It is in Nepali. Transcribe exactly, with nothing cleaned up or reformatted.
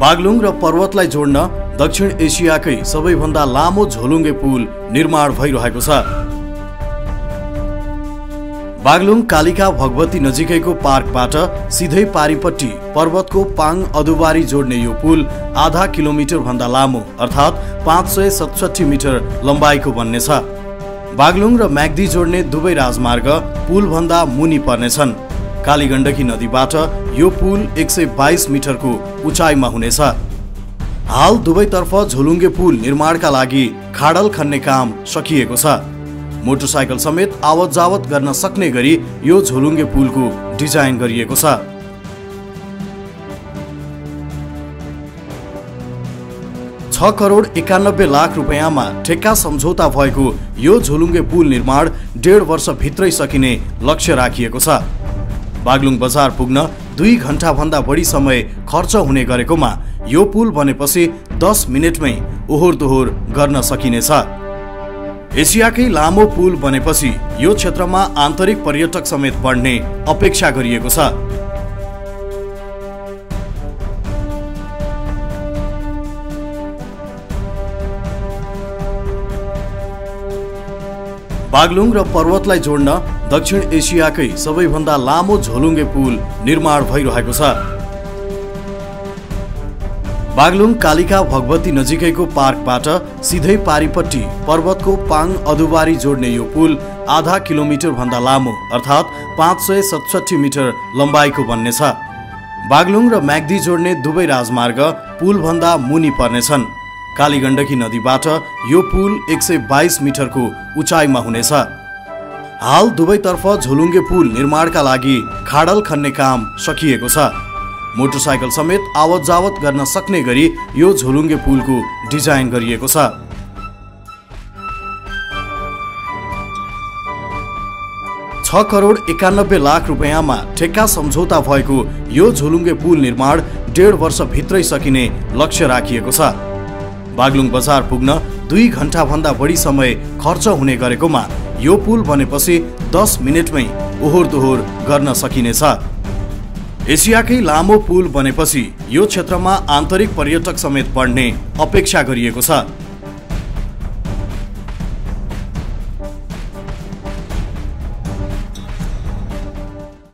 बागलुङ र पर्वतलाई जोड्न दक्षिण एशियाकै सबैभन्दा लामो झोलुङ्गे पुल निर्माण भइरहेको छ। बागलुङ कालिका भगवती नजिकैको पार्कबाट सिधै पारिपट्टि पर्वतको पाङ अदुबारी जोड्ने यो पुल आधा किलोमिटर भन्दा लामो अर्थात् पाँच सय सतसट्ठी मिटर लम्बाइको बन्नेछ। बागलुङ र म्याग्दी जोड्ने दुवै राजमार्ग पुल भन्दा मुनि पर्नेछन्। काली गण्डकी नदीबाट यो पुल एक सय बाइस मिटरको उचाइमा हुनेछ। हाल दुवैतर्फ झोलुङ्गे पुल निर्माणका लागि खाडल खन्ने काम सकिएको छ। मोटरसाइकल समेत आवत जावत गर्न सक्ने गरी यो झोलुङ्गे पुलको डिजाइन गरिएको छ। छ करोड एकानब्बे लाख रुपैयाँमा ठेक्का सम्झौता भएको यो झोलुङ्गे पुल निर्माण डेढ वर्ष भित्रै सकिने लक्ष्य राखिएको छ। बागलुङ बजार पुग्न दुई घण्टा भन्दा बढी समय खर्च हुने गरेकोमा यो पुल बनेपछि दस मिनेटमै ओहोर दोहोर गर्न सकिनेछ। एशियाकै लामो पुल बनेपछि यो क्षेत्रमा आन्तरिक पर्यटक समेत बढ्ने अपेक्षा गरिएको छ। बागलुङ र पर्वतलाई जोड्न दक्षिण एशियाकै सबैभन्दा लामो झोलुङ्गे पुल निर्माण भइरहेको छ। बागलुङ कालिका भगवती नजिकैको पार्कबाट सिधै पारिपट्टि पर्वतको पाङ अदुबारी जोड्ने यो पुल आधा किलोमिटर भन्दा लामो अर्थात् पाँच सय सतसट्ठी मिटर लम्बाइको बन्नेछ। बागलुङ र म्याग्दी जोड्ने दुवै राजमार्ग पुल भन्दा मुनि पर्नेछन्। काली गण्डकी नदीबाट यो पुल एक सय बाइस मिटरको उचाइमा हुनेछ। हाल दुवैतर्फ झोलुङ्गे पुल निर्माणका लागि खाडल खन्ने काम सकिएको छ। मोटरसाइकल समेत आवत जावत गर्न सक्ने गरी यो झोलुङ्गे पुलको डिजाइन गरिएको छ। छ करोड एकानब्बे लाख रुपैयाँमा ठेक्का सम्झौता भएको यो झोलुङ्गे पुल निर्माण डेढ वर्ष भित्रै सकिने लक्ष्य राखिएको छ। बागलुङ बजार पुग्न दुई घण्टा भन्दा बढी समय खर्च हुने गरेकोमा यो पुल बनेपछि दस मिनेटमै ओहोर दोहोर गर्न सकिनेछ। एशियाकै लामो पुल बनेपछि यो क्षेत्रमा आन्तरिक पर्यटक समेत बढ्ने अपेक्षा गरिएको छ।